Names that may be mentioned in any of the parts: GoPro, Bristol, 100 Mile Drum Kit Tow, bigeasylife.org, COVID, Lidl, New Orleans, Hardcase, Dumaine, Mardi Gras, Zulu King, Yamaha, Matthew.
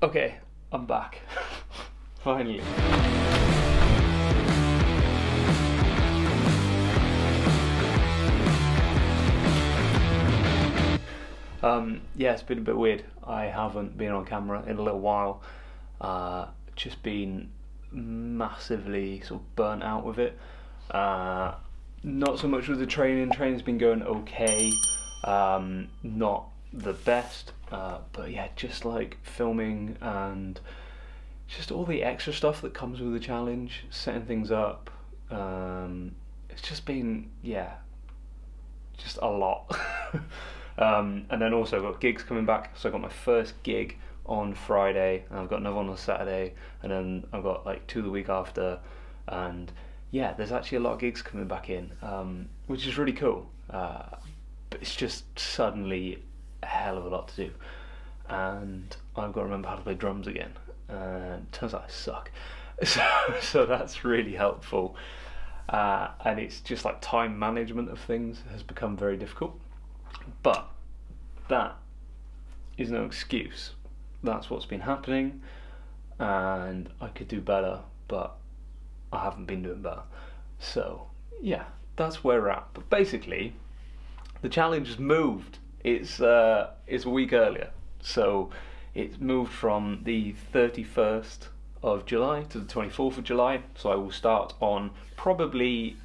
Okay, I'm back. Finally. Yeah, it's been a bit weird. I haven't been on camera in a little while. Just been massively sort of burnt out with it. Not so much with the training. Training's been going okay. Not the best, but yeah, just like filming and just all the extra stuff that comes with the challenge, setting things up. It's just been, yeah, just a lot. And then also I've got gigs coming back, so I got my first gig on Friday and I've got another one on Saturday, and then I've got like two the week after, and yeah, there's actually a lot of gigs coming back in, which is really cool. But it's just suddenly a hell of a lot to do, and I've got to remember how to play drums again, and turns out I suck, so that's really helpful. And it's just like time management of things has become very difficult, but that is no excuse. That's what's been happening, and I could do better, but I haven't been doing better, so yeah, that's where we're at. But basically the challenge has moved. It's a week earlier, so it's moved from the 31st of July to the 24th of July, so I will start on probably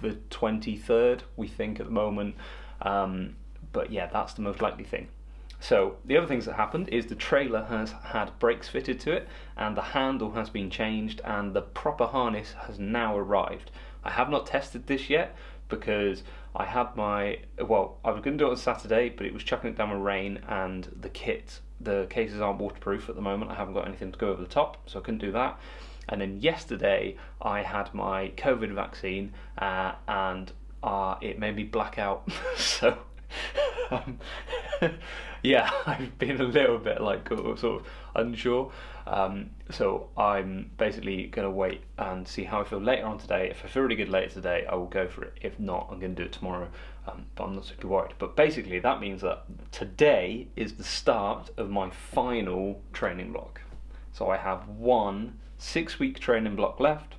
the 23rd, we think at the moment, but yeah, that's the most likely thing. So the other things that happened is the trailer has had brakes fitted to it, and the handle has been changed, and the proper harness has now arrived. I have not tested this yet, because I had my, well, I was going to do it on Saturday, but it was chucking it down with rain, and the cases aren't waterproof at the moment. I haven't got anything to go over the top, so I couldn't do that. And then yesterday I had my COVID vaccine, and it made me black out. So yeah, I've been a little bit like sort of unsure, so I'm basically going to wait and see how I feel later on today. If I feel really good later today, I will go for it. If not, I'm going to do it tomorrow, but I'm not super worried. But basically that means that today is the start of my final training block. So I have one 6-week training block left,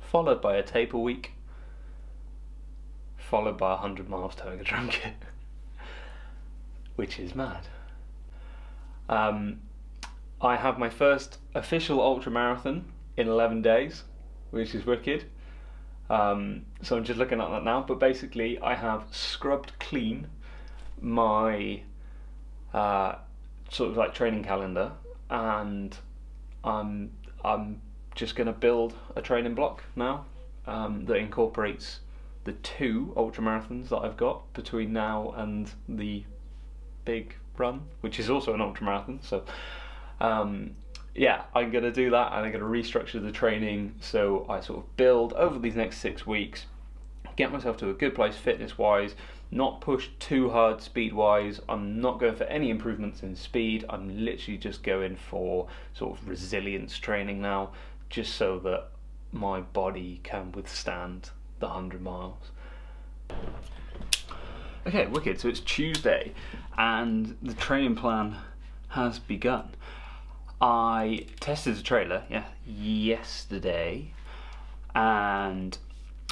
followed by a taper week, followed by 100 miles towing a drum kit. Which is mad. I have my first official ultra marathon in 11 days, which is wicked. So I'm just looking at that now, but basically I have scrubbed clean my sort of like training calendar, and I'm just gonna build a training block now that incorporates the 2 ultra marathons that I've got between now and the big run, which is also an ultramarathon. So yeah, I'm gonna do that, and I'm gonna restructure the training so I sort of build over these next 6 weeks, get myself to a good place fitness wise, not push too hard speed wise. I'm not going for any improvements in speed. I'm literally just going for sort of resilience training now, just so that my body can withstand the 100 miles. Okay, wicked, so it's Tuesday and the training plan has begun. I tested the trailer yesterday, and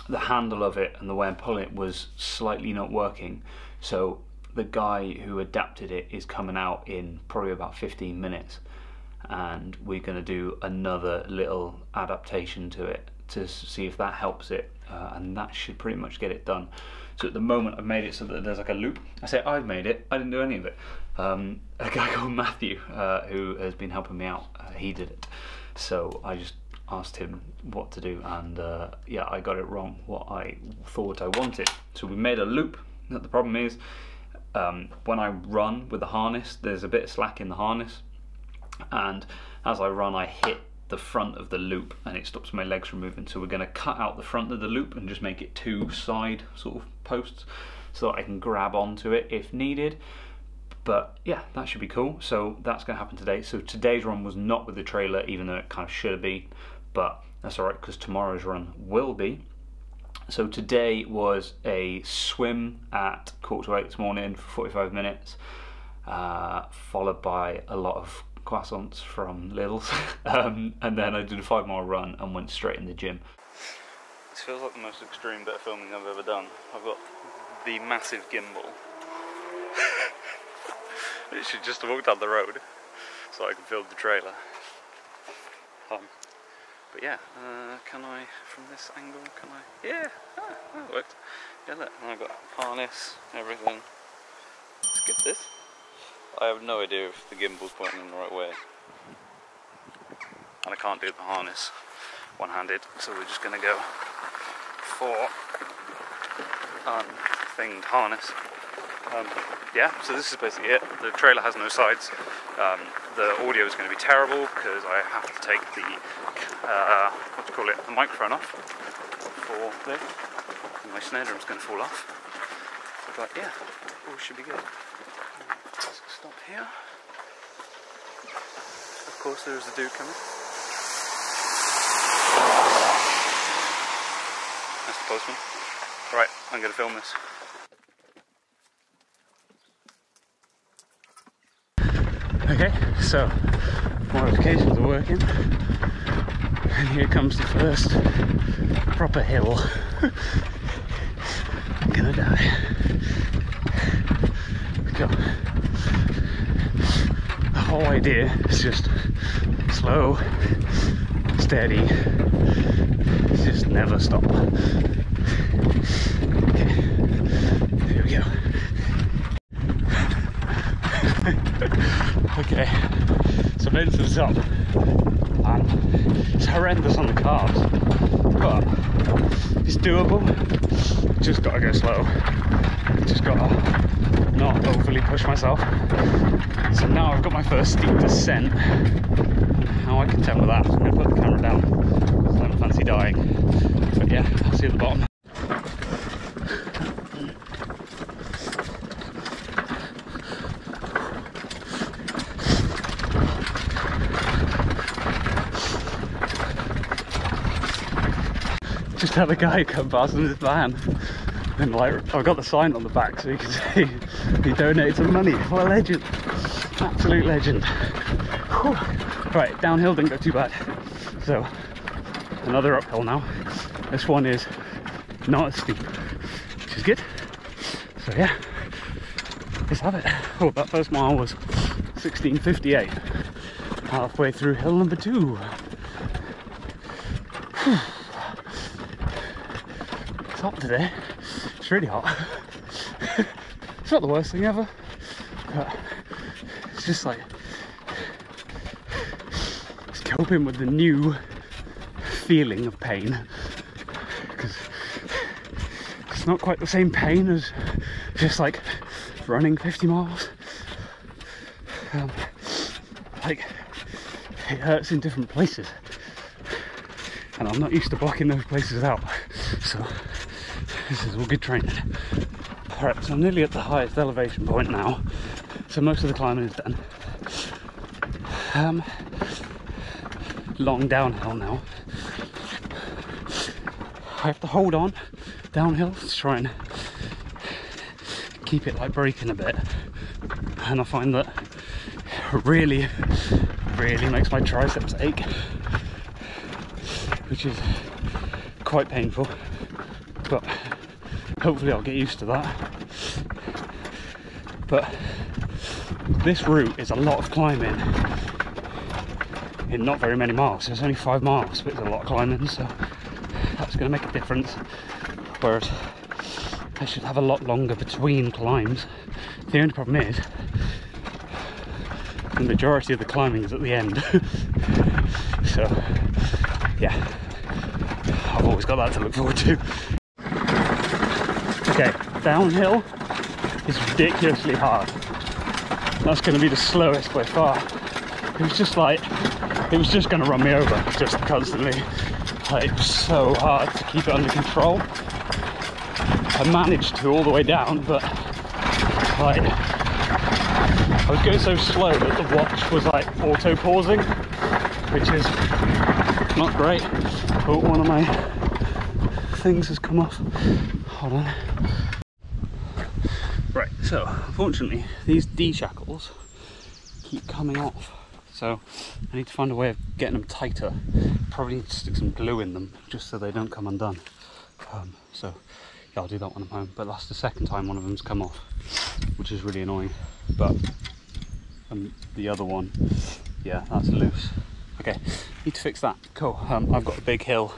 the handle of it and the way I'm pulling it was slightly not working. So the guy who adapted it is coming out in probably about 15 minutes, and we're gonna do another little adaptation to it to see if that helps it, and that should pretty much get it done. So at the moment I've made it so that there's like a loop. I say I've made it, I didn't do any of it. A guy called Matthew, who has been helping me out, he did it. So I just asked him what to do, and yeah, I got it wrong, what I thought I wanted. So we made a loop. The problem is, when I run with the harness, there's a bit of slack in the harness, and as I run I hit the front of the loop and it stops my legs from moving. So we're going to cut out the front of the loop and just make it 2 side sort of posts so that I can grab onto it if needed. But yeah, that should be cool. So that's going to happen today. So today's run was not with the trailer, even though it kind of should have been, but that's alright because tomorrow's run will be. So today was a swim at 7:45 this morning for 45 minutes, followed by a lot of croissants from Lidl's, and then I did a 5 mile run and went straight in the gym. This feels like the most extreme bit of filming I've ever done. I've got the massive gimbal. Literally just walked down the road so I can film the trailer. But yeah, can I, from this angle, can I? Yeah, that worked. Yeah, look, and I've got harness, everything. Let's get this. I have no idea if the gimbal's pointing in the right way. And I can't do the harness one-handed, so we're just gonna go for unthinged harness. Yeah, so this is basically it. The trailer has no sides. The audio is going to be terrible because I have to take the the microphone off for this. My snare drum's going to fall off. But yeah, all should be good. Let's stop here. Of course, there is a dude coming. That's the postman. Right, I'm going to film this. Okay, so modifications are working, and here comes the first proper hill. I'm gonna die. Go. The whole idea is just slow, steady, just never stop. Okay, here we go. Okay, so I made it to the top, and it's horrendous on the cars, but it's doable. Just gotta go slow, just gotta not overly push myself. So now I've got my first steep descent. How I contend with that, I'm gonna put the camera down, because I don't fancy dying. But yeah, I'll see you at the bottom. Just had a guy come past in his van, and like, I've got the sign on the back so you can see he donated some money. What a legend, absolute legend. Whew. Right, downhill didn't go too bad, so another uphill now. This one is not as steep, which is good. So yeah, let's have it. Oh, that first mile was 16:58, halfway through hill number 2. Whew. Hot today. It's really hot. It's not the worst thing ever, but it's just like it's coping with the new feeling of pain, because it's not quite the same pain as just like running 50 miles. Like it hurts in different places, and I'm not used to blocking those places out, so this is all good training. Alright, so I'm nearly at the highest elevation point now, so most of the climbing is done. Long downhill now. I have to hold on downhill to try and keep it like breaking a bit, and I find that it really, really makes my triceps ache, which is quite painful, but hopefully I'll get used to that. But this route is a lot of climbing in not very many miles. It's only 5 miles, but it's a lot of climbing, so that's going to make a difference. Whereas I should have a lot longer between climbs. The only problem is the majority of the climbing is at the end. So yeah, I've always got that to look forward to. Okay, downhill is ridiculously hard. That's going to be the slowest by far. It was just like, it was just going to run me over, just constantly. Like, it was so hard to keep it under control. I managed to all the way down, but like, I was going so slow that the watch was like auto-pausing, which is not great. Oh, one of my things has come off. Hold on. Right, so unfortunately these D shackles keep coming off. so I need to find a way of getting them tighter. Probably need to stick some glue in them just so they don't come undone. So yeah, I'll do that when I'm home, but that's the second time one of them's come off, which is really annoying. But the other one, yeah, that's loose. Okay, need to fix that. Cool. I've got a big hill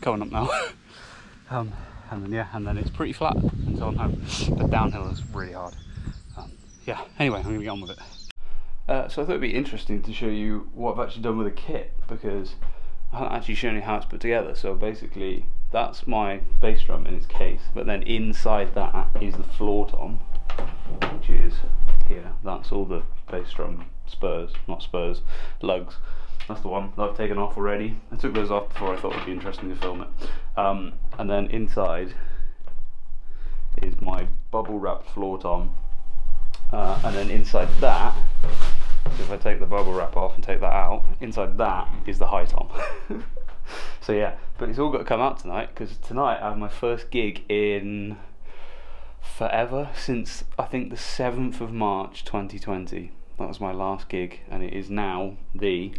coming up now. And then it's pretty flat until I'm home. The downhill is really hard. Yeah, anyway, I'm going to get on with it. So I thought it'd be interesting to show you what I've actually done with the kit, because I haven't actually shown you how it's put together. So basically, that's my bass drum in its case, but then inside that is the floor tom, which is here. That's all the bass drum spurs, not spurs, lugs. That's the one that I've taken off already. I took those off before I thought it would be interesting to film it. And then inside is my bubble wrapped floor tom. And then inside that, if I take the bubble wrap off and take that out, inside that is the high tom. So yeah, but it's all got to come out tonight, because tonight I have my first gig in forever, since I think the 7th of March 2020. That was my last gig, and it is now the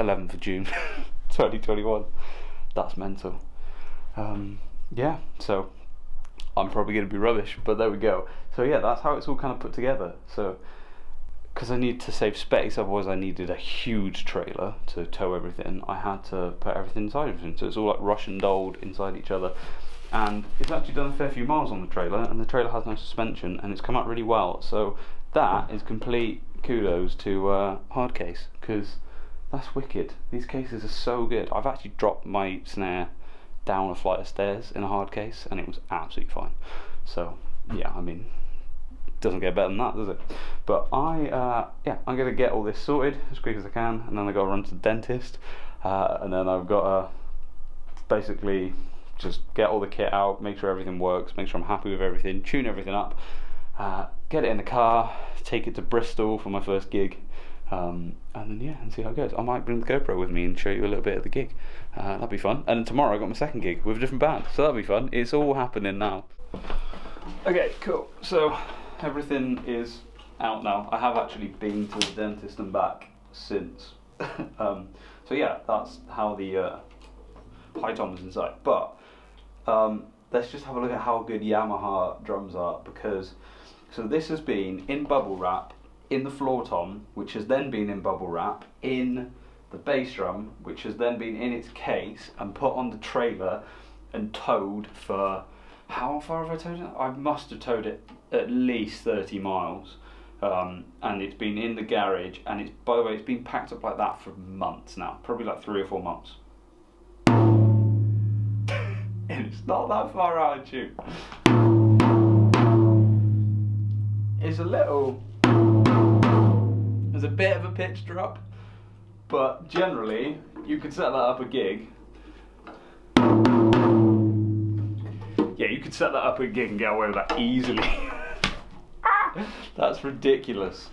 11th of June 2021. That's mental. Yeah, so I'm probably going to be rubbish, but there we go. So yeah, that's how it's all kind of put together. So, because I need to save space, otherwise I needed a huge trailer to tow everything, I had to put everything inside everything. So it's all like Russian dolled inside each other. And it's actually done a fair few miles on the trailer, and the trailer has no suspension, and it's come out really well. So that is complete kudos to Hardcase, because that's wicked. These cases are so good. I've actually dropped my snare down a flight of stairs in a hard case, and it was absolutely fine. So yeah, I mean, doesn't get better than that, does it? But yeah, I'm gonna get all this sorted as quick as I can, and then I gotta run to the dentist, and then I've gotta basically just get all the kit out, make sure everything works, make sure I'm happy with everything, tune everything up, get it in the car, take it to Bristol for my first gig, and then yeah, and see how it goes. I might bring the GoPro with me and show you a little bit of the gig. That'd be fun. And tomorrow I got my second gig with a different band, so that'll be fun. It's all happening now. Okay, cool. So everything is out now. I have actually been to the dentist and back since. So yeah, that's how the high tom was inside. But let's just have a look at how good Yamaha drums are, because so this has been in bubble wrap, in the floor tom, which has then been in bubble wrap, in the bass drum, which has then been in its case and put on the trailer and towed for, how far have I towed it? I must have towed it at least 30 miles. And it's been in the garage, and it's, by the way, it's been packed up like that for months now, probably like 3 or 4 months. And it's not that far out of tune. It's a little, there's a bit of a pitch drop, but generally you could set that up a gig. Yeah, you could set that up a gig and get away with that easily. That's ridiculous.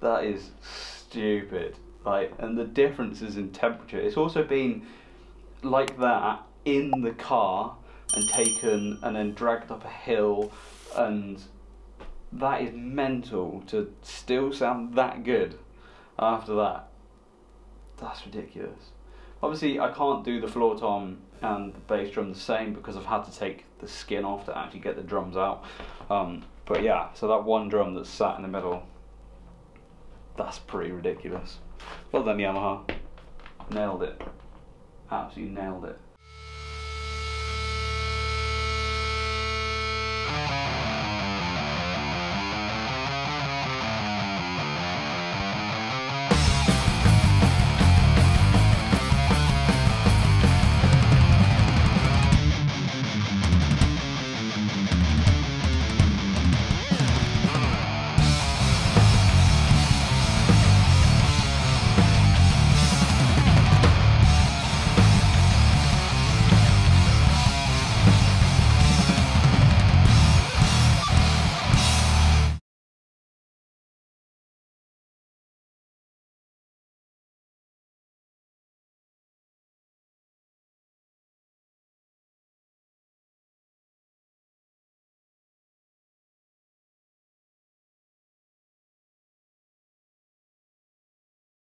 That is stupid. Like, and the differences in temperature. It's also been like that in the car and taken and then dragged up a hill, and that is mental to still sound that good after that. That's ridiculous. Obviously I can't do the floor tom and the bass drum the same, because I've had to take the skin off to actually get the drums out. But yeah, so that one drum that's sat in the middle, that's pretty ridiculous. Well done Yamaha, nailed it, absolutely nailed it.